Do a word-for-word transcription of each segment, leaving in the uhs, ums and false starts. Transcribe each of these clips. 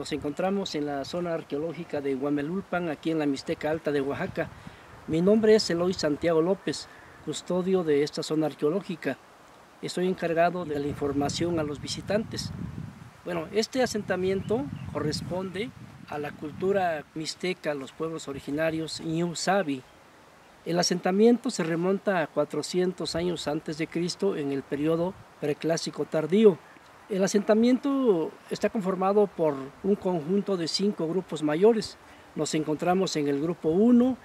nos encontramos en la zona arqueológica de Huamelulpan, aquí en la Mixteca Alta de Oaxaca. Mi nombre es Eloy Santiago López, custodio de esta zona arqueológica. Estoy encargado de la información a los visitantes. Bueno, este asentamiento corresponde a la cultura mixteca, los pueblos originarios Ñuu Savi. El asentamiento se remonta a cuatrocientos años antes de Cristo, en el periodo Preclásico tardío. El asentamiento está conformado por un conjunto de cinco grupos mayores. Nos encontramos en el grupo uno,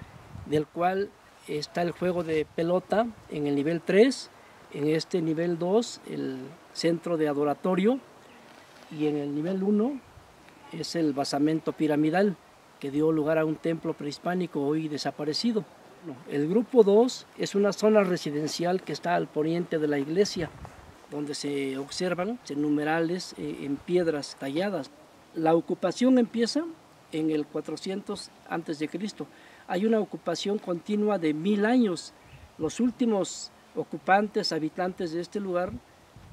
del cual está el juego de pelota en el nivel tres, en este nivel dos, el centro de adoratorio, y en el nivel uno es el basamento piramidal, que dio lugar a un templo prehispánico hoy desaparecido. El grupo dos es una zona residencial que está al poniente de la iglesia, donde se observan numerales en piedras talladas. La ocupación empieza en el cuatrocientos antes de Cristo. Hay una ocupación continua de mil años. Los últimos ocupantes, habitantes de este lugar,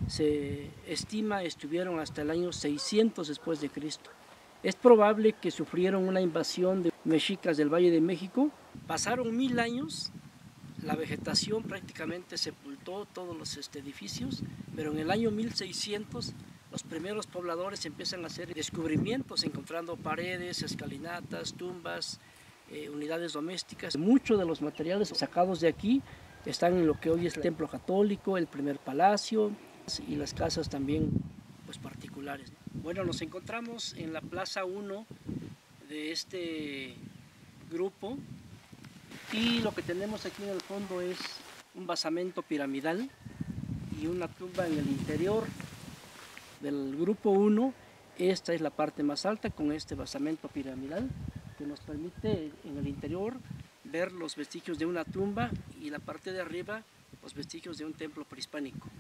se estima estuvieron hasta el año seiscientos después de Cristo. Es probable que sufrieron una invasión de mexicas del Valle de México. Pasaron mil años, la vegetación prácticamente sepultó todos los este, edificios, pero en el año mil seiscientos los primeros pobladores empiezan a hacer descubrimientos, encontrando paredes, escalinatas, tumbas, eh, unidades domésticas. Muchos de los materiales sacados de aquí están en lo que hoy es el templo católico, el primer palacio y las casas también pues, particulares. Bueno, nos encontramos en la plaza uno de este grupo y lo que tenemos aquí en el fondo es un basamento piramidal y una tumba en el interior del grupo uno. Esta es la parte más alta con este basamento piramidal que nos permite en el interior ver los vestigios de una tumba y la parte de arriba los vestigios de un templo prehispánico.